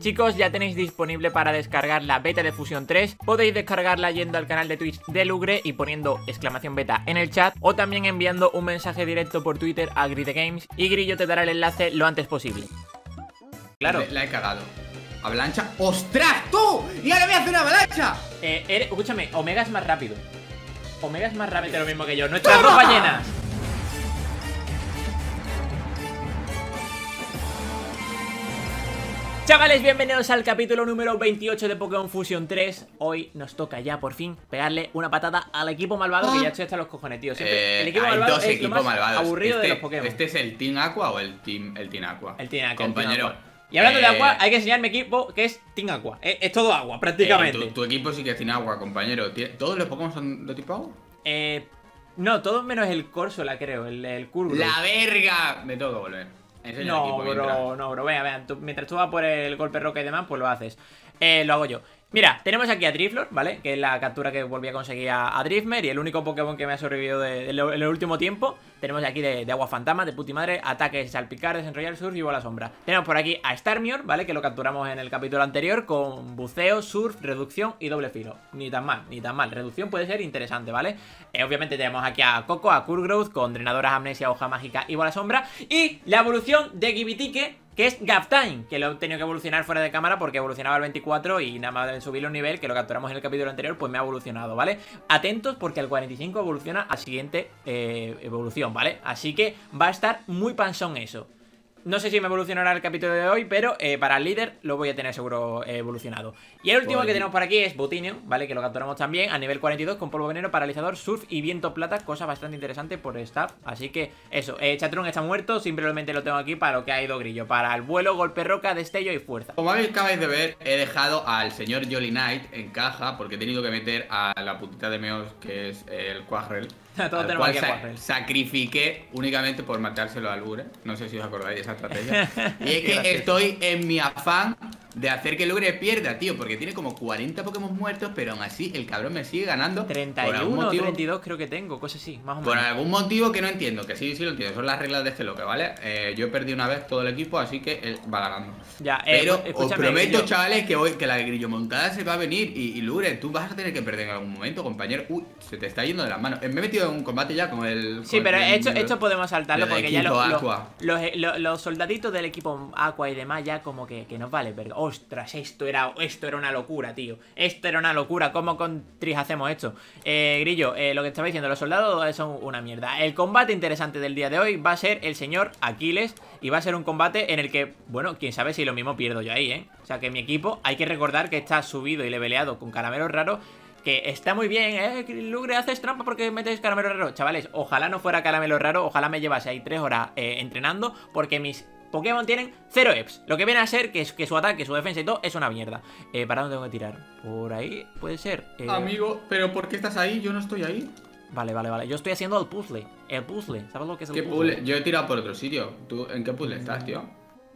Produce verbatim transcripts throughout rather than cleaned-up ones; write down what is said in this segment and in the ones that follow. Chicos, ya tenéis disponible para descargar la beta de Fusión tres. Podéis descargarla yendo al canal de Twitch de Lugre y poniendo exclamación beta en el chat, o también enviando un mensaje directo por Twitter a Grid Games y Grillo te dará el enlace lo antes posible. Claro. La, la he cagado. Avalancha. ¡Ostras, tú! ¡Y ahora voy a hacer una avalancha! Eh, eres, escúchame, Omega es más rápido. Omega es más rápido lo mismo que yo. ¡Nuestra ¡Toma! Ropa llena! Chavales, bienvenidos al capítulo número veintiocho de Pokémon Fusion tres. Hoy nos toca ya, por fin, pegarle una patada al equipo malvado, que ya estoy hasta los cojones, tío. Siempre, eh, el equipo hay malvado dos es equipos lo más malvados. Aburrido este, de los Pokémon. ¿Este es el Team Aqua o el Team, el Team Aqua? El Team Aqua. Compañero. Team Aqua. Y hablando eh, de agua, hay que enseñarme equipo que es Team Aqua. Es, es todo agua, prácticamente. Eh, tu, tu equipo sí que es Team Aqua, compañero. ¿Todos los Pokémon son de tipo agua? Eh, no, todos menos el Corsola, creo. El, el Curve. ¡La verga! Me tengo que volver. No, bro, no, bro, vean, vean, mientras tú vas por el golpe roca y demás, pues lo haces. Eh, lo hago yo. Mira, tenemos aquí a Driflor, ¿vale? Que es la captura que volví a conseguir a, a Drifmer y el único Pokémon que me ha sobrevivido de, de, de, en el último tiempo. Tenemos aquí de, de agua fantasma, de puti madre, ataques, salpicar, desenrollar, surf y bola sombra. Tenemos por aquí a Starmior, ¿vale? Que lo capturamos en el capítulo anterior con buceo, surf, reducción y doble filo. Ni tan mal, ni tan mal. Reducción puede ser interesante, ¿vale? Eh, obviamente tenemos aquí a Coco, a Quagrel con drenadoras, amnesia, hoja mágica y bola sombra. Y la evolución de Gibitique, que es Gaptime, que lo he tenido que evolucionar fuera de cámara porque evolucionaba al veinticuatro y nada más de subirlo un nivel, que lo capturamos en el capítulo anterior, pues me ha evolucionado, ¿vale? Atentos porque al cuarenta y cinco evoluciona a siguiente eh, evolución, ¿vale? Así que va a estar muy panzón eso. No sé si me evolucionará el capítulo de hoy, pero eh, para el líder lo voy a tener seguro eh, evolucionado. Y el último Boy. que tenemos por aquí es Botinio, ¿vale? Que lo capturamos también a nivel cuarenta y dos con polvo veneno, paralizador, surf y viento plata. Cosa bastante interesante por staff. Así que eso, eh, Chatrun está muerto, simplemente lo tengo aquí para lo que ha ido Grillo. Para el vuelo, golpe roca, destello y fuerza. Como acabáis de ver, he dejado al señor Jolly Knight en caja porque he tenido que meter a la putita de meos, que es el Quagrel. Todos tenemos que sac sacrifiqué únicamente por matárselo al Lugre. No sé si os acordáis de esa estrategia. Y es que gracias. Estoy en mi afán de hacer que Lugre pierda, tío, porque tiene como cuarenta Pokémon muertos, pero aún así el cabrón me sigue ganando. treinta y uno o treinta y dos creo que tengo, cosas así, más o menos. Por algún motivo que no entiendo, que sí, sí lo entiendo, son las reglas de este loco, ¿vale? Eh, yo perdí una vez todo el equipo, así que él va ganando. Ya, eh, pero os prometo, yo... chavales, que hoy que la Grillo montada se va a venir y, y Lugre, tú vas a tener que perder en algún momento, compañero. Uy, se te está yendo de las manos. Me he metido en un combate ya con el... Sí, con pero el, esto, el, esto podemos saltarlo porque ya los, los, los, los soldaditos del equipo Aqua y demás ya como que, que nos vale, verga. Ostras, esto era, esto era una locura, tío. Esto era una locura. ¿Cómo con Tris hacemos esto? Eh, Grillo, eh, lo que estaba diciendo, los soldados son una mierda. El combate interesante del día de hoy va a ser el señor Aquiles. Y va a ser un combate en el que, bueno, quién sabe si lo mismo pierdo yo ahí, ¿eh? O sea que mi equipo, hay que recordar que está subido y leveleado con caramelos raros. Que está muy bien, ¿eh? Lugre, haces trampa porque metes caramelo raro. Chavales, ojalá no fuera caramelo raro. Ojalá me llevase ahí tres horas eh, entrenando porque mis... Pokémon tienen cero E P S. Lo que viene a ser que, es, que su ataque, su defensa y todo es una mierda. Eh, ¿Para dónde tengo que tirar? Por ahí puede ser. Eh... Amigo, ¿pero por qué estás ahí? Yo no estoy ahí. Vale, vale, vale. Yo estoy haciendo el puzzle. El puzzle. ¿Sabes lo que es el puzzle? puzzle? Yo he tirado por otro sitio. ¿Tú en qué puzzle estás, tío?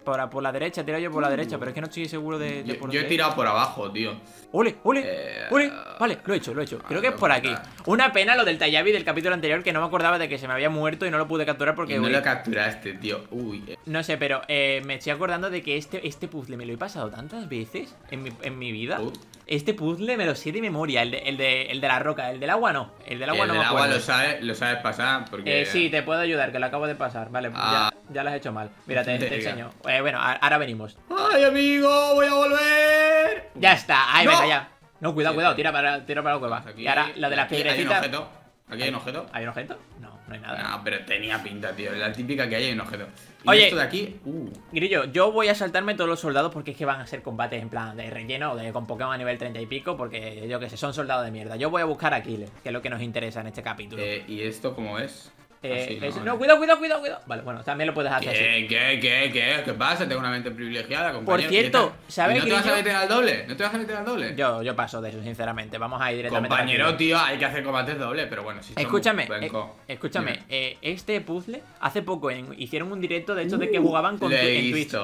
Por, por la derecha, he tirado yo por la derecha, pero es que no estoy seguro de... de yo por yo he tirado por abajo, tío. ¡Ole, ole, eh... ole! Vale, lo he hecho, lo he hecho. Creo que es por aquí. Una pena lo del Tallavi del capítulo anterior, que no me acordaba de que se me había muerto y no lo pude capturar porque... Y no uy, lo capturaste, tío. Uy. Eh. No sé, pero eh, me estoy acordando de que este, este puzzle me lo he pasado tantas veces en mi, en mi vida. Uh. Este puzzle me lo sé de memoria, el de, el, de, el de la roca, el del agua no. El del agua el no del me acuerdo. El del agua lo sabes, lo sabes pasar porque... Eh, sí, te puedo ayudar, que lo acabo de pasar. Vale, ah. ya, ya lo has hecho mal. Mira, te, te enseño. Eh, bueno, ahora venimos. ¡Ay, amigo! ¡Voy a volver! Ya está, ahí, ¡no! venga, ya. No, cuidado, cuidado, tira para, tira para la cueva. Aquí, y ahora la de las piedrecitas. ¿Hay un objeto? ¿Aquí hay un objeto? ¿Hay un objeto? No, no hay nada. No, pero tenía pinta, tío. La típica que hay, hay un objeto. Y oye, esto de aquí. Uh. Grillo, yo voy a saltarme todos los soldados porque es que van a ser combates en plan de relleno o de con Pokémon a nivel treinta y pico. Porque yo que sé, son soldados de mierda. Yo voy a buscar a Aquiles, que es lo que nos interesa en este capítulo. Eh, ¿Y esto cómo es? Eh, Así, no, no, cuidado, cuidado, cuidado, cuidado. Vale, bueno, también lo puedes hacer. ¿Qué, así. qué, qué, qué? ¿Qué pasa? Tengo una mente privilegiada, compañero. Por cierto, ¿sabes que no te vas a meter al doble? ¿No te vas a meter al doble? Yo, yo paso de eso, sinceramente. Vamos a ir directamente. Compañero, tío, hay que hacer combates doble, pero bueno, sí. Si escúchame, eh, escúchame. Eh, este puzzle, hace poco en, hicieron un directo de hecho uh, de que jugaban con tu, en Twitch.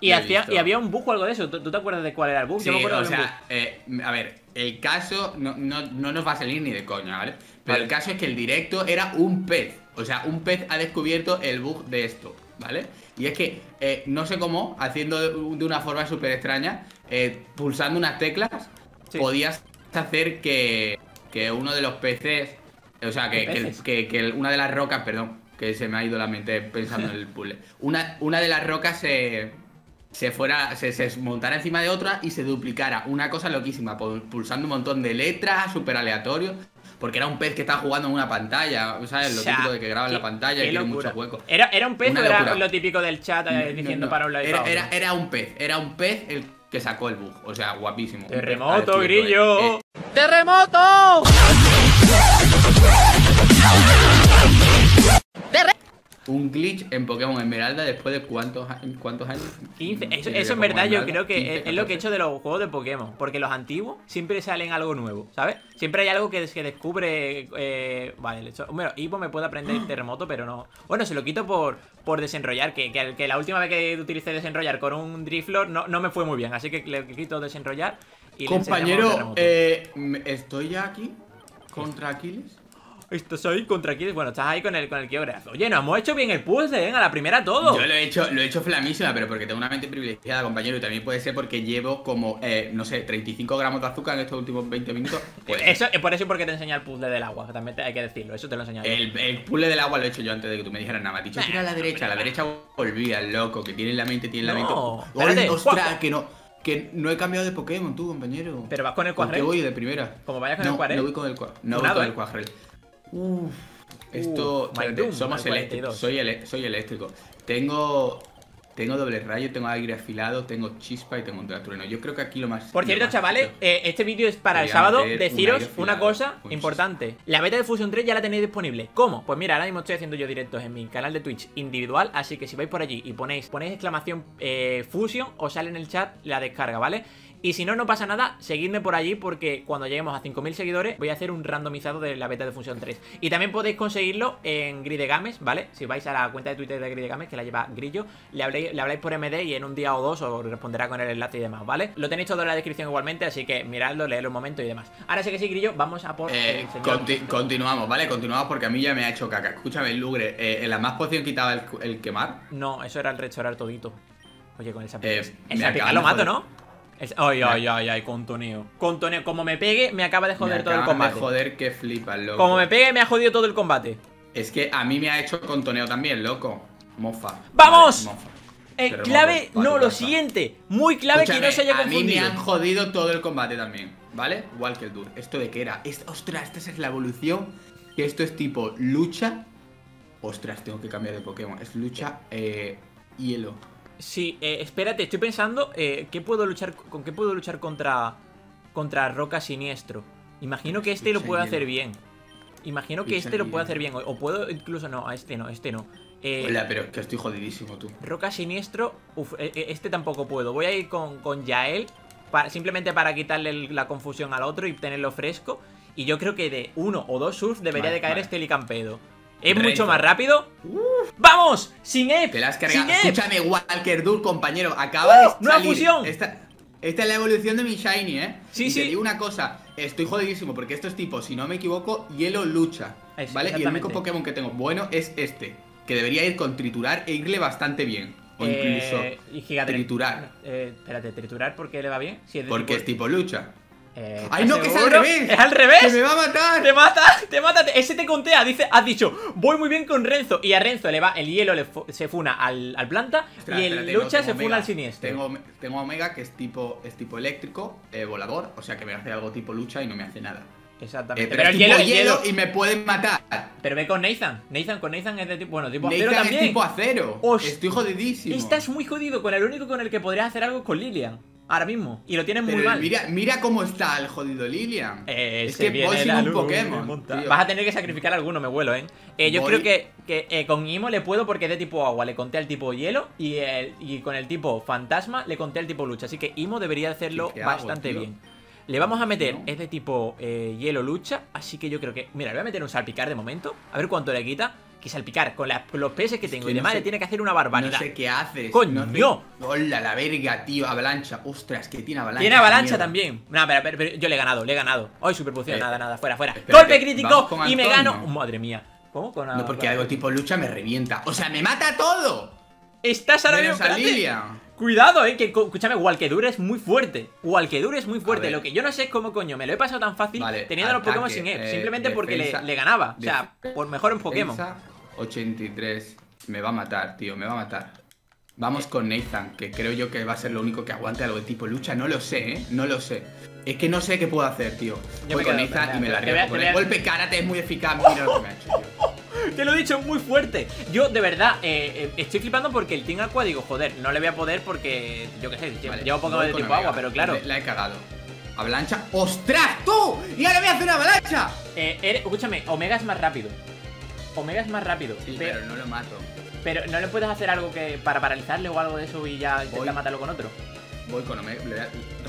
Y, hacía, y había un bug o algo de eso. ¿Tú, ¿Tú te acuerdas de cuál era el bug? Sí, yo me acuerdo o de sea, eh, a ver, el caso no, no, no nos va a salir ni de coña, ¿vale? Pero vale. el caso es que el directo era un pez. O sea, un pez ha descubierto el bug de esto. ¿vale? Y es que, eh, no sé cómo, haciendo de, de una forma súper extraña, eh, pulsando unas teclas, sí, podías hacer que, que uno de los peces, o sea, que, que, que, que una de las rocas, perdón, que se me ha ido la mente pensando en el puzzle, una, una de las rocas se, se fuera, se, se montara encima de otra y se duplicara. Una cosa loquísima, pulsando un montón de letras, súper aleatorio. Porque era un pez que estaba jugando en una pantalla, ¿sabes? Lo o sea, típico de que graba en la pantalla y tiene muchos huecos. ¿Era, ¿Era un pez o era lo típico del chat eh, diciendo no, no. para un lado y para otro? Era, era un pez, era un pez el que sacó el bug. O sea, guapísimo. ¡Terremoto, Grillo! Eh. ¡Terremoto! Un glitch en Pokémon Esmeralda después de cuántos, cuántos años. quince. Eso, eso en verdad Esmeralda, yo creo que quince, es, es lo que he hecho de los juegos de Pokémon. Porque los antiguos siempre salen algo nuevo, ¿sabes? Siempre hay algo que se descubre. Eh, vale, el hecho. Bueno, Ivo me puede aprender el terremoto, pero no. Bueno, se lo quito por, por desenrollar. Que, que, que la última vez que utilicé desenrollar con un Driflor no, no me fue muy bien. Así que le quito desenrollar. Y compañero, le eh, estoy ya aquí contra Aquiles. Esto soy contra Kids. Bueno, estás ahí con el con el Kyogre. Oye, nos hemos hecho bien el puzzle, ¿eh? A la primera todo. Yo lo he hecho, lo he hecho flamísima, pero porque tengo una mente privilegiada, compañero. Y también puede ser porque llevo como, eh, no sé, treinta y cinco gramos de azúcar en estos últimos veinte minutos. Pues, eso, por eso es porque te enseñé el puzzle del agua, que también te, hay que decirlo. Eso te lo enseñé. El, el puzzle del agua lo he hecho yo antes de que tú me dijeras nada. Me has dicho, tira a la derecha, a la derecha volvía, loco, que tiene la mente, tiene la mente. No, espérate, ostras, que no. Que no he cambiado de Pokémon, tú, compañero. Pero vas con el Quagrel. Te voy de primera. Como vayas con el Quagrel. No voy con el Quagrel. No voy con el Quagrel. Uff, esto. Uh, doom, somos eléctricos. Soy, el, soy eléctrico. Tengo. Tengo doble rayo, tengo aire afilado, tengo chispa y tengo un trueno. Yo creo que aquí lo más. Por cierto, más chavales, eh, este vídeo es para el sábado. Deciros un una cosa un importante: la beta de Fusión tres ya la tenéis disponible. ¿Cómo? Pues mira, ahora mismo estoy haciendo yo directos en mi canal de Twitch individual. Así que si vais por allí y ponéis, ponéis exclamación eh, Fusion, os sale en el chat la descarga, ¿vale? Y si no, no pasa nada, seguidme por allí porque cuando lleguemos a cinco mil seguidores voy a hacer un randomizado de la beta de Fusión tres. Y también podéis conseguirlo en Grid Games, ¿vale? Si vais a la cuenta de Twitter de Grid Games, que la lleva Grillo, le habléis, le habláis por M D y en un día o dos os responderá con el enlace y demás, ¿vale? Lo tenéis todo en la descripción igualmente, así que miradlo, leedlo un momento y demás. Ahora sí que sí, Grillo, vamos a por... Eh, conti continuamos, ¿vale? Continuamos porque a mí ya me ha hecho caca. Escúchame, Lugre, eh, ¿en la más poción quitaba el, el quemar? No, eso era el restaurar todito. Oye, con el eh, el sapicar lo mato, ¿no? Es, ay, ay, ay, ay, contoneo. Contoneo, como me pegue, me acaba de joder me todo el combate. De joder, que flipas, loco. Como me pegue, me ha jodido todo el combate. Es que a mí me ha hecho contoneo también, loco. Mofa. ¡Vamos! Vale, mofa. Eh, Terremoto, clave, no, lo siguiente. Muy clave. Escúchame, que no se haya confundido. A mí me han jodido todo el combate también, ¿vale? Igual que el Dur. ¿Esto de qué era? Es, ostras, esta es la evolución. Que esto es tipo lucha. Ostras, tengo que cambiar de Pokémon. Es lucha, eh, hielo. Sí, eh, espérate, estoy pensando eh, ¿qué puedo luchar, con qué puedo luchar contra contra Roca Siniestro? Imagino que este lo puedo hacer bien. Imagino que este lo puedo hacer bien. O puedo incluso, no, a este no, este no. Eh, Hola, pero es que estoy jodidísimo, tú. Roca Siniestro, uf, eh, este tampoco puedo. Voy a ir con, con Yael para, simplemente para quitarle el, la confusión al otro y tenerlo fresco. Y yo creo que de uno o dos surf debería vale, de caer vale. este Licampedo. Es Renzo. Mucho más rápido. uh, ¡Vamos! ¡Sin E! Te la has cargado. Escúchame, Walker Dur, compañero. Acaba uh, de salir. ¡Nueva fusión! Esta, esta es la evolución de mi Shiny, ¿eh? Sí, y sí. Te digo una cosa. Estoy jodidísimo porque estos tipos, si no me equivoco, hielo lucha, es, ¿vale? Y el único Pokémon que tengo bueno es este, que debería ir con triturar e irle bastante bien. O incluso eh, y triturar. Eh, espérate, ¿triturar por qué le va bien? Si es porque tipo... es tipo lucha. Eh, ¡Ay, no, que es al revés! ¡Es al revés! ¡Que me va a matar! ¡Te mata! ¡Te mata! Ese te contea, dice, has dicho, voy muy bien con Renzo. Y a Renzo le va, el hielo le fu se funa al, al planta. Ostras, y el espérate, lucha no, se omega. funa al siniestro. Tengo, tengo Omega, que es tipo, es tipo eléctrico, eh, volador. O sea que me hace algo tipo lucha y no me hace nada. Exactamente. Eh, pero, pero el hielo, hielo y me pueden matar. Pero ve con Nathan. Nathan con Nathan es de tipo. Bueno, tipo acero también. Es tipo acero. Hostia, estoy jodidísimo. Estás muy jodido. Con el único con el que podrías hacer algo es con Lilian. Ahora mismo. Y lo tienes muy mal. Mira, mira cómo está el jodido Lilian. Eh, es que voy sin un Pokémon. Vas a tener que sacrificar alguno, me vuelo, ¿eh? eh yo voy... creo que, que eh, con Imo le puedo porque es de tipo agua. Le conté al tipo hielo y, el, y con el tipo fantasma le conté al tipo lucha. Así que Imo debería hacerlo bastante hago, bien. Le vamos a meter, no. es de tipo eh, hielo lucha. Así que yo creo que... Mira, le voy a meter un salpicar de momento. A ver cuánto le quita. Que salpicar con la, los peces que tengo es que y demás no sé, le tiene que hacer una barbaridad. No sé qué haces. ¡Coño! No sé. ¡Hola, la verga, tío! Avalancha. Ostras, que tiene avalancha. Tiene avalancha miedo. También. No, pero, pero, pero yo le he ganado, le he ganado. Hoy superpoción, eh, nada, nada. Fuera, fuera. ¡Golpe crítico! Y me gano. Madre mía. ¿Cómo? Con no, porque algo tipo lucha me revienta. O sea, me mata todo. Estás ahora mismo en... Cuidado, eh, que escúchame, Walkidure es muy fuerte. Walkidure es muy fuerte. Lo que yo no sé es cómo coño me lo he pasado tan fácil, vale, teniendo ataque, los Pokémon sin E P. Eh, simplemente defensa, porque le, le ganaba. O sea, por mejor en Pokémon. ochenta y tres. Me va a matar, tío, me va a matar. Vamos eh. con Nathan, que creo yo que va a ser lo único que aguante algo de tipo lucha. No lo sé, eh. No lo sé. Es que no sé qué puedo hacer, tío. Yo voy con Nathan y me la riego. Con el golpe karate es muy eficaz. Mira lo que me ha hecho, tío. Te lo he dicho, muy fuerte. Yo, de verdad, eh, eh, estoy flipando porque el Team Aqua, digo, joder, no le voy a poder porque, yo qué sé, vale, llevo Pokémon de tipo Agua, pero claro. La he cagado. Avalancha. ¡Ostras, tú! ¡Y ahora voy a hacer una avalancha! Eh, eres, escúchame, Omega es más rápido. Omega es más rápido. Sí, pero, pero no lo mato. Pero no le puedes hacer algo que para paralizarle o algo de eso y ya intenta matarlo con otro. Voy con Omega.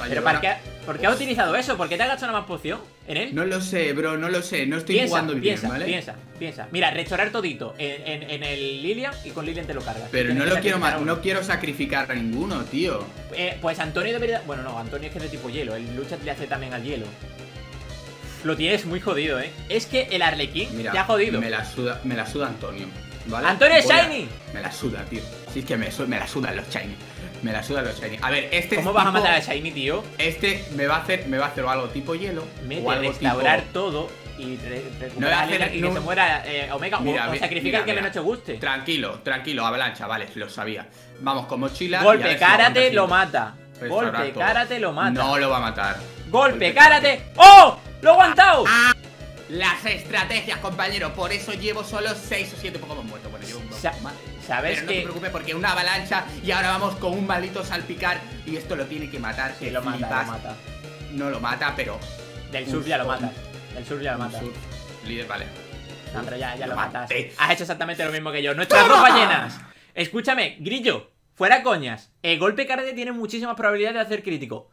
Pero ¿para qué, ¿por qué has utilizado eso? ¿Por qué te has gastado una más poción en él? No lo sé, bro, no lo sé. No estoy piensa, jugando bien, piensa, ¿vale? Piensa, piensa. Mira, restaurar todito en, en, en el Lilian y con Lilian te lo cargas. Pero no lo quiero más, no quiero sacrificar a ninguno, tío. Eh, pues Antonio debería... Bueno, no, Antonio es que es de tipo hielo. El lucha le hace también al hielo. Lo tienes muy jodido, ¿eh? Es que el Arlequín mira, te ha jodido. Me la suda, me la suda Antonio, ¿vale? ¡Antonio es Shiny! A... Me la suda, tío. Si es que me, me la sudan los Shiny. Me la sudan los Shiny. A ver, este... ¿Cómo vas tipo, a matar a Shiny, tío? Este me va a hacer, me va a hacer algo tipo hielo. Mete, o algo restaurar tipo... todo y re recuperar no a hacer, y no... que se muera eh, Omega. Mira, o, o sacrifica el que menos te guste. Tranquilo, tranquilo, avalancha, vale, lo sabía. Vamos con mochila. Golpe, karate, lo mata. Golpe, karate, lo mata. No lo va a matar. Golpe, karate. ¡Oh! ¡Lo he aguantado! Ah, las estrategias, compañero. Por eso llevo solo seis o siete Pokémon muertos. Bueno, llevo un Pokémon más. ¿Sabes Pero no que... te preocupes porque una avalancha y ahora vamos con un maldito salpicar y esto lo tiene que matar. Que sí, lo mata, lo mata. No lo mata, pero... Del surf ya lo mata. Del surf ya lo mata. Surf. Líder, vale. No, pero ya, ya lo, lo matas. Mate. Has hecho exactamente lo mismo que yo. Nuestras dos ballenas. Escúchame, Grillo, fuera coñas. El golpe karate tiene muchísimas probabilidades de hacer crítico.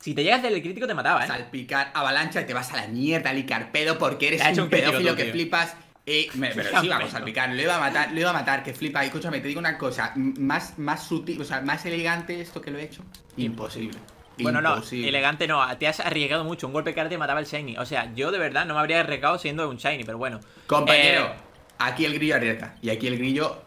Si te llegas del crítico te mataba, ¿eh? Salpicar, avalancha y te vas a la mierda, Licarpedo, porque eres un, un pedófilo que tío. flipas. Y me, pero sí, vamos a salpicar, lo iba a matar, lo iba a matar, que flipa. Y escúchame, te digo una cosa, más, más sutil, o sea, más elegante esto que lo he hecho. Imposible. Bueno, imposible. No, elegante no, te has arriesgado mucho. Un golpe karate mataba el Shiny. O sea, yo de verdad no me habría arriesgado siendo un Shiny, pero bueno. Compañero, eh... aquí el Grillo arriesga. Y aquí el Grillo...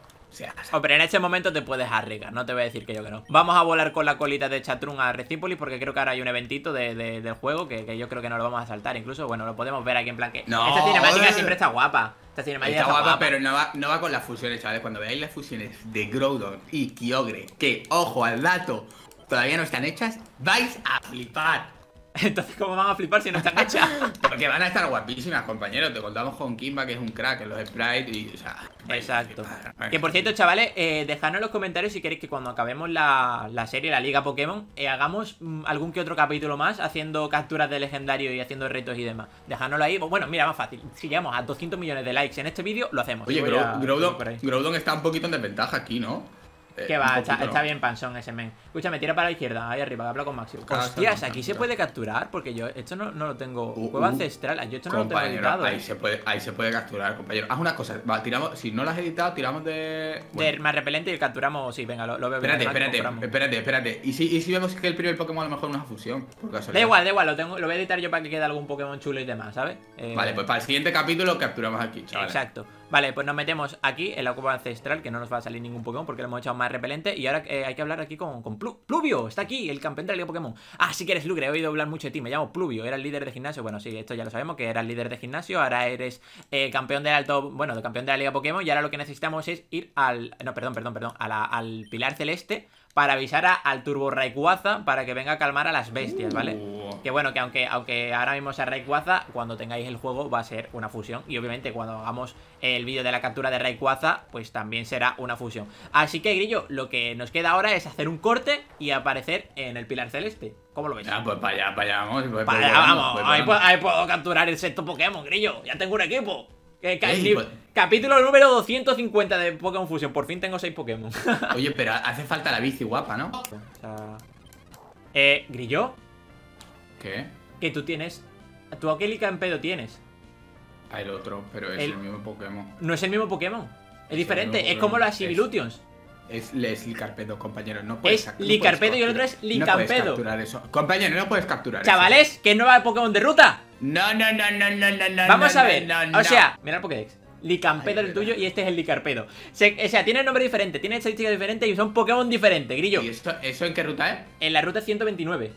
Oh, pero en este momento te puedes arriesgar, no te voy a decir que yo que no. Vamos a volar con la colita de Chatrun a Regipolis porque creo que ahora hay un eventito de, de, del juego que, que yo creo que no lo vamos a saltar. Incluso, bueno, lo podemos ver aquí en plan que... No, esta cinemática uh, siempre está guapa. Esta cinemática está, está guapa, guapa, pero no va, no va con las fusiones, chavales. Cuando veáis las fusiones de Groudon y Kyogre, que, ojo al dato, todavía no están hechas, vais a flipar. Entonces, ¿cómo van a flipar si no están hechas? Porque van a estar guapísimas, compañeros. Te contamos con Kimba, que es un crack en los sprites y, o sea... Exacto. Que, por cierto, chavales, eh, dejadnos en los comentarios si queréis que cuando acabemos la, la serie, la Liga Pokémon, eh, hagamos algún que otro capítulo más haciendo capturas de legendario y haciendo retos y demás. Dejadnoslo ahí. Bueno, mira, más fácil. Si llegamos a doscientos millones de likes en este vídeo, lo hacemos. Oye, Gro a... Groudon, Groudon está un poquito en desventaja aquí, ¿no? Eh, que va, está, está bien panzón ese men. Escúchame, tira para la izquierda, ahí arriba, que hablo con Maxi. Hostias, aquí se puede capturar. Porque yo esto no, no lo tengo. uh, Cueva uh, ancestral, yo esto no lo tengo editado, ahí, eh. se puede, ahí se puede capturar, compañero. Haz unas cosas, va, tiramos, si no las has editado, tiramos de... Bueno. Del más repelente y el capturamos, sí, venga, lo, lo veo. Espérate, espérate, espérate, espérate ¿Y si, y si vemos que el primer Pokémon a lo mejor no es una fusión? Da igual, da igual, lo, tengo, lo voy a editar yo para que quede algún Pokémon chulo y demás, ¿sabes? Eh, vale, pues para el siguiente capítulo capturamos aquí, chaval. Exacto. Vale, pues nos metemos aquí en la cueva ancestral, que no nos va a salir ningún Pokémon porque le hemos echado más repelente. Y ahora eh, hay que hablar aquí con, con Plu Pluvio. Está aquí, el campeón de la Liga Pokémon. Ah, sí que eres Lugre, he oído hablar mucho de ti. Me llamo Pluvio, era el líder de gimnasio. Bueno, sí, esto ya lo sabemos, que era el líder de gimnasio. Ahora eres eh, campeón del alto... Bueno, campeón de la Liga Pokémon. Y ahora lo que necesitamos es ir al... No, perdón, perdón, perdón. A la, al Pilar Celeste para avisar a, al Turbo Rayquaza para que venga a calmar a las bestias, ¿vale? Uh. Que bueno, que aunque, aunque ahora mismo sea Rayquaza, cuando tengáis el juego va a ser una fusión. Y obviamente cuando hagamos... el El vídeo de la captura de Rayquaza, pues también será una fusión. Así que, Grillo, lo que nos queda ahora es hacer un corte y aparecer en el Pilar Celeste. ¿Cómo lo veis? Ah, pues para allá, para allá vamos. Pues, para allá vamos, vamos. Pues, ahí, vamos. Puedo, ahí puedo capturar el sexto Pokémon, Grillo. Ya tengo un equipo. Eh, Ey, pues... Capítulo número doscientos cincuenta de Pokémon Fusion. Por fin tengo seis Pokémon. Oye, pero hace falta la bici guapa, ¿no? O sea... Eh, Grillo. ¿Qué? Que tú tienes... ¿Tú a qué Licampedo tienes? El otro, pero es el, el mismo Pokémon. No es el mismo Pokémon, es, es diferente, Pokémon. Es como las Sibilutions. Es, es, es Licarpedo, compañero, no puedes... Es Licarpedo no puedes y el otro es Licampedo. No puedes capturar eso. Compañero, no puedes capturar Chavales, eso. que no va el Pokémon de ruta. No, no, no, no, no, no, Vamos no, a ver, no, no, o sea, mira el Pokédex. Licampedo es el tuyo y este es el Licarpedo. Se, o sea, tiene nombre diferente, tiene estadísticas diferentes y son Pokémon diferentes, Grillo. ¿Y esto, eso en qué ruta es? En la ruta ciento veintinueve.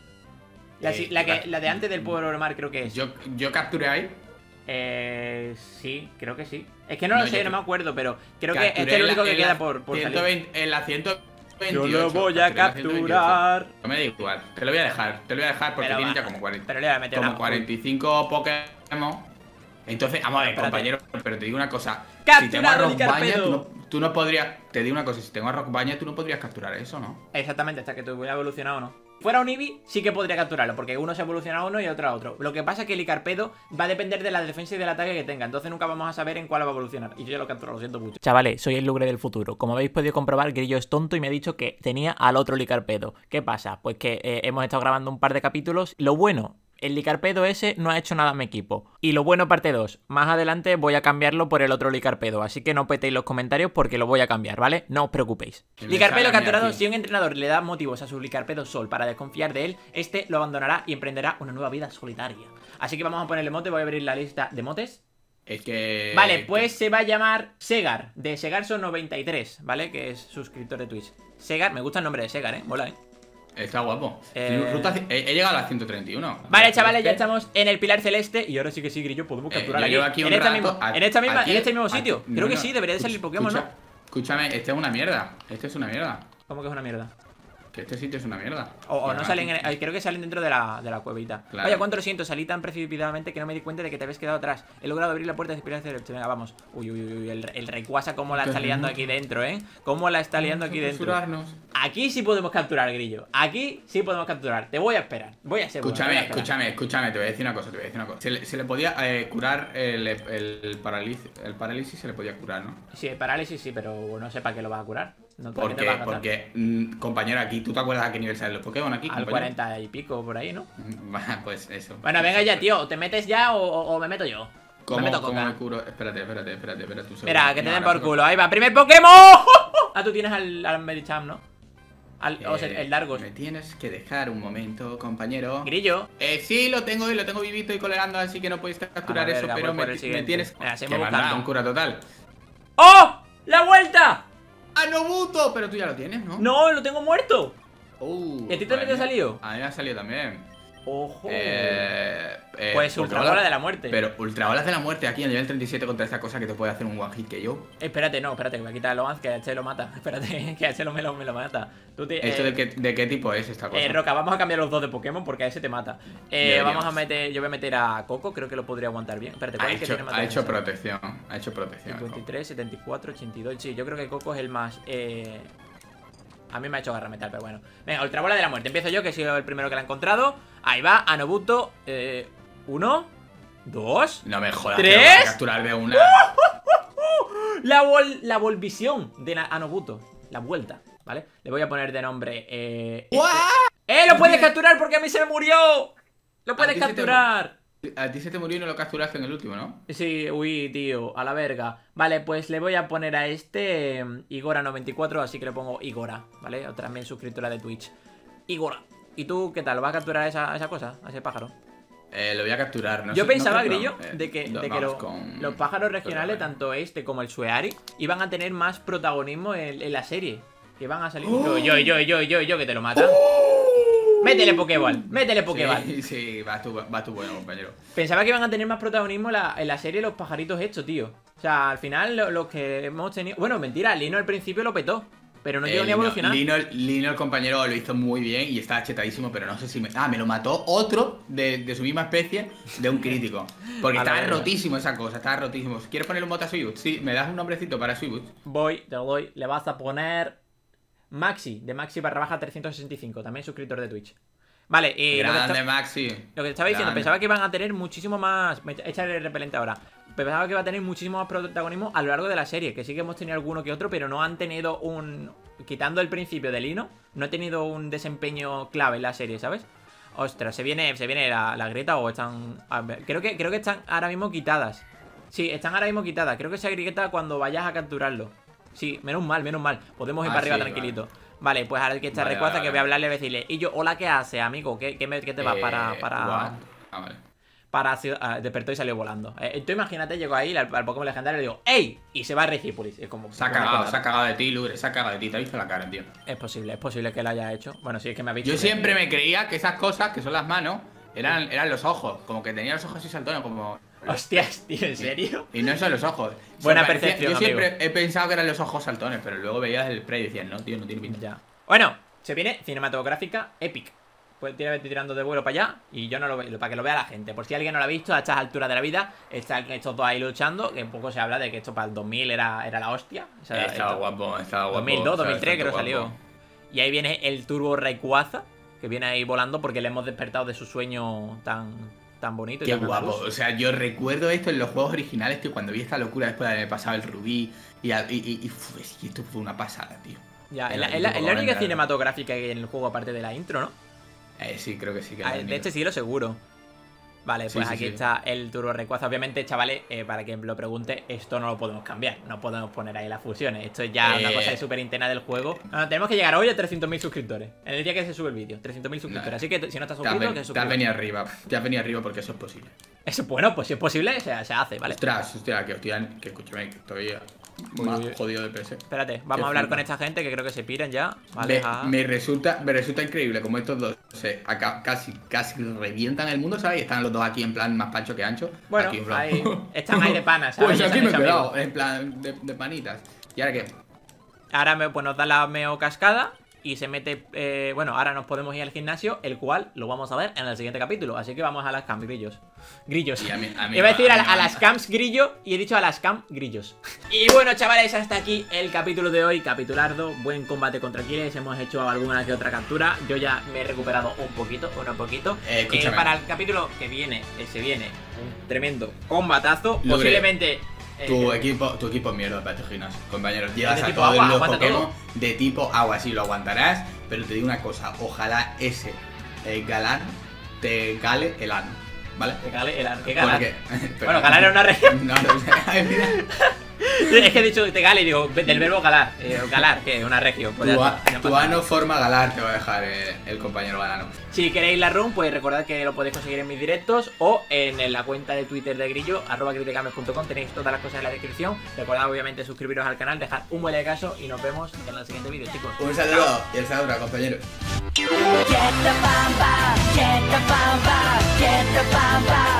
La, eh, la, que, la de antes del Pueblo Oromar creo que es. ¿Yo, yo capturé ahí? Eh, sí, creo que sí. Es que no, no lo sé, yo no me acuerdo, pero creo que este es lo único que queda por, por ciento veinte, salir. En la ciento veintiocho. Yo lo voy a capturar. No me da igual, te lo voy a dejar, te lo voy a dejar porque tiene ya como cuarenta. Pero le voy a meter como una, cuarenta y cinco Pokémon. Entonces, vamos a ver, espérate, compañero, pero te digo una cosa. Capturado, si Licarpedo. Tú no podrías, te digo una cosa, si tengo a Rockbaña, tú no podrías capturar eso, ¿no? Exactamente, hasta que te hubiera evolucionado o no. Fuera un Eevee, sí que podría capturarlo, porque uno se evoluciona a uno y otro a otro. Lo que pasa es que el Licarpedo va a depender de la defensa y del ataque que tenga, entonces nunca vamos a saber en cuál va a evolucionar. Y yo ya lo capturo, lo siento mucho. Chavales, soy el Lugre del futuro. Como habéis podido comprobar, Grillo es tonto y me ha dicho que tenía al otro Licarpedo. ¿Qué pasa? Pues que eh, hemos estado grabando un par de capítulos. Lo bueno, el Licarpedo ese no ha hecho nada a mi equipo. Y lo bueno, parte dos. Más adelante voy a cambiarlo por el otro Licarpedo. Así que no petéis los comentarios porque lo voy a cambiar, ¿vale? No os preocupéis. Licarpedo capturado. Si un entrenador le da motivos a su Licarpedo Sol para desconfiar de él, este lo abandonará y emprenderá una nueva vida solitaria. Así que vamos a ponerle mote. Voy a abrir la lista de motes. Es que... Vale, pues se va a llamar Segar. De Segarso noventa y tres, ¿vale? Que es suscriptor de Twitch. Segar, me gusta el nombre de Segar, ¿eh? Mola, ¿eh? Está guapo. Eh... Ruta, he, he llegado a la ciento treinta y uno. Vale, chavales, ya estamos en el Pilar Celeste. Y ahora sí que sí, Grillo, podemos capturar eh, aquí. aquí en, esta mismo, a, en, esta misma, aquí, en este mismo sitio. Aquí, Creo no, que sí, debería de salir Pokémon, escucha, ¿no? Escúchame, este es una mierda. Este es una mierda. ¿Cómo que es una mierda? Que este sitio es una mierda. O, o no salen, en el, creo que salen dentro de la, de la cuevita. Claro. Oye, cuánto lo siento, salí tan precipitadamente que no me di cuenta de que te habías quedado atrás. He logrado abrir la puerta del Pilar Celeste. Venga, vamos. Uy, uy, uy, el, el Rayquaza cómo la está liando aquí dentro, ¿eh? Cómo la está liando aquí dentro. Aquí sí podemos capturar, Grillo. Aquí sí podemos capturar. Te voy a esperar. Voy a hacer. Escúchame, voy a escúchame, escúchame. Te voy a decir una cosa. Te voy a decir una cosa. Se le, se le podía eh, curar el, el, parálisis, el parálisis. Se le podía curar, ¿no? Sí, el parálisis sí, pero no sé para qué lo vas a curar. No, ¿Por qué? Vas a porque, mmm, compañero, aquí tú te acuerdas a qué nivel salen los Pokémon aquí. Al compañero? cuarenta y pico por ahí, ¿no? Pues eso. Bueno, venga ya, tío. ¿Te metes ya o, o me meto yo? ¿Cómo me, meto cómo me curo? Espérate, espérate, espérate. espérate Espera, que te den por culo. Ahí va, primer Pokémon. Ah, tú tienes al, al Medicham, ¿no? Al, eh, o sea, el Largos. Me tienes que dejar un momento, compañero. Grillo. Eh, sí, lo tengo y lo tengo vivito y colgando, así que no puedes capturar ver, eso, pero me, me tienes que mandar un cura total. ¡Oh! ¡La vuelta! ¡Anobuto! Pero tú ya lo tienes, ¿no? No, lo tengo muerto. Uh, ¿Y a ti también te ha salido? A mí me ha salido también. Ojo. Eh, eh, pues ultra bola de la muerte. Pero ultra bolas de la muerte aquí en el nivel treinta y siete contra esta cosa que te puede hacer un one hit que yo. Espérate, no, espérate, que me quita el Loan, que a este lo mata. Espérate, que a este lo, me, lo, me lo mata. Tú te, ¿Esto eh, de, qué, de qué tipo es esta cosa? Eh, Roca, vamos a cambiar los dos de Pokémon porque a ese te mata. Eh, vamos a meter, yo voy a meter a Coco, creo que lo podría aguantar bien. Espérate, ¿cuál ha es hecho, que tiene más ha hecho protección, ha hecho protección. cincuenta y tres, setenta y cuatro, ochenta y dos. Sí, yo creo que Coco es el más. Eh... A mí me ha hecho garra metal, pero bueno. Venga, ultra bola de la muerte. Empiezo yo, que he sido el primero que la he encontrado. Ahí va, Anobuto. Eh, uno, dos, no me jodas, tres. Voy a capturar de una. La, vol la volvisión de Anobuto. La vuelta, ¿vale? Le voy a poner de nombre. Eh, este. ¡Eh! ¡Lo puedes capturar porque a mí se me murió! ¡Lo puedes capturar! A ti se te murió y no lo capturaste en el último, ¿no? Sí, uy, tío, a la verga. Vale, pues le voy a poner a este um, Igora noventa y cuatro, así que le pongo Igora, ¿vale? Otra también suscriptora de Twitch. Igora. ¿Y tú qué tal? ¿Vas a capturar a esa, a esa cosa? ¿A ese pájaro? Eh, lo voy a capturar, ¿no? Yo sé, pensaba, no, Grillo, eh, de que, de que lo, con... los pájaros regionales, tanto este como el Sueari, iban a tener más protagonismo en, en la serie. Que van a salir... ¡Oh! Yo, yo, yo, yo, yo, que te lo matan. ¡Oh! Métele Pokéball, métele Pokéball. Sí, sí, vas tú, vas tú bueno, compañero. Pensaba que iban a tener más protagonismo la, en la serie los pajaritos estos, tío. O sea, al final los lo que hemos tenido... Bueno, mentira, Lino al principio lo petó, pero no llegó ni a evolucionar. Lino, Lino, el compañero, lo hizo muy bien y está chetadísimo, pero no sé si... Me, ah, me lo mató otro de, de su misma especie de un crítico. Porque estaba rotísimo esa cosa, estaba rotísimo. ¿Quieres ponerle un mote a Suibut? Sí, ¿me das un nombrecito para Suibut? Voy, te lo doy, le vas a poner... Maxi, de Maxi barra baja trescientos sesenta y cinco, también suscriptor de Twitch. Vale, y grande, lo que Maxi. Lo que te estaba diciendo, grande. Pensaba que iban a tener muchísimo más. Echarle el repelente ahora. Pensaba que iba a tener muchísimo más protagonismo a lo largo de la serie. Que sí que hemos tenido alguno que otro, pero no han tenido un. Quitando el principio de Lino, no he tenido un desempeño clave en la serie, ¿sabes? Ostras, se viene, se viene la, la grieta o están. A ver, creo que, creo que están ahora mismo quitadas. Sí, están ahora mismo quitadas. Creo que se agrieta cuando vayas a capturarlo. Sí, menos mal, menos mal. Podemos ir ah, para arriba sí, tranquilito. Vale. Vale, pues ahora que está vale, Rayquaza vale, que voy a hablarle, voy a decirle. Y yo, hola, ¿qué haces, amigo? ¿Qué, qué, me, qué te vas eh, para...? Para... Ah, vale. Parásito, uh, despertó y salió volando. Eh, tú imagínate, llegó ahí al, al Pokémon legendario y le digo ¡ey! Y se va a Regipolis. Es como, se ha cagado, se ha cagado de ti, Lugre, se ha cagado de ti, te ha visto la cara, tío. Es posible, es posible que lo haya hecho. Bueno, sí, es que me ha visto. Yo siempre me creía que esas cosas, que son las manos, eran, eran los ojos. Como que tenía los ojos así saltones, como... Hostias, tío, ¿en serio? Y, y no son los ojos. Buena parecía, percepción, yo siempre amigo. He pensado que eran los ojos saltones, pero luego veías el spray y decías, no, tío, no tiene pinta. Ya. Bueno, se viene cinematográfica épica. Pues tiene tirando de vuelo para allá. Y yo no lo veo, para que lo vea la gente. Por si alguien no lo ha visto, a estas alturas de la vida están estos dos ahí luchando. Que un poco se habla de que esto para el dos mil era, era la hostia. O sea, estaba esto, guapo, estaba guapo. dos mil dos, dos mil tres creo que salió. Y ahí viene el turbo Rayquaza, que viene ahí volando porque le hemos despertado de su sueño tan, tan bonito. Qué y tan guapo, o sea, yo recuerdo esto en los juegos originales, que cuando vi esta locura después de haber pasado el rubí. Y, y, y, y uf, esto fue una pasada, tío. Ya, es la, la, la, la única cinematográfica que hay en el juego aparte de la intro, ¿no? Eh, sí, creo que sí que ah, de este sí lo seguro. Vale, pues sí, aquí sí, está sí. El turbo Rayquaza. Obviamente, chavales, eh, para quien lo pregunte, esto no lo podemos cambiar. No podemos poner ahí las fusiones. Esto es ya eh... una cosa súper interna del juego. No, no, tenemos que llegar hoy a trescientos mil suscriptores. En el día que se sube el vídeo, trescientos mil suscriptores. No, Así que si no estás suscrito, que te has venido arriba. Te has venido arriba porque eso es posible. Eso, bueno, pues si es posible, se, se hace, ¿vale? Ostras, hostia, que hostian, que escúchame, que estoy... Muy jodido de P S. Espérate, vamos a hablar con esta gente que creo que se piran ya. Vale, me, me resulta me resulta increíble como estos dos se acá, casi, casi revientan el mundo, ¿sabes? Y están los dos aquí en plan más pancho que ancho. Bueno, aquí, ahí, están ahí de panas, ¿sabes? Pues aquí me he quedado, en plan de, de panitas. ¿Y ahora qué? Ahora me, pues nos da la meo cascada y se mete... Eh, bueno, ahora nos podemos ir al gimnasio, el cual lo vamos a ver en el siguiente capítulo. Así que vamos a las camps grillos. Grillos. A mí, a mí Iba a decir a, a, a las camps grillo y he dicho a las camps grillos. Y bueno, chavales, hasta aquí el capítulo de hoy. Capitulardo, buen combate contra Kiles. Hemos hecho alguna que otra captura. Yo ya me he recuperado un poquito, bueno, un poquito. Eh, eh, para el capítulo que viene, se viene un tremendo combatazo. Lugre. Posiblemente... Tu equipo, tu equipo es mierda para estos gimnasios, compañeros. Llevas a todos agua, los Pokémon todo. De tipo agua, sí lo aguantarás. Pero te digo una cosa, ojalá ese eh, Galar te cale el ano, ¿vale? Te cale el ano, ¿qué Galar? Porque, bueno, Galar era una región. No, no, es que he dicho te gale, digo, del verbo galar. Eh, galar, que es una regio. Pues tu, a, tu ano forma galar, te va a dejar eh, el compañero galano. Si queréis la run, pues recordad que lo podéis conseguir en mis directos o en la cuenta de Twitter de Grillo, arroba grid games punto com. Tenéis todas las cosas en la descripción. Recordad, obviamente, suscribiros al canal, dejad un buen caso y nos vemos en el siguiente vídeo, chicos. Un saludo y el saludo, compañeros. Get the bamba, get the bamba, get the bamba.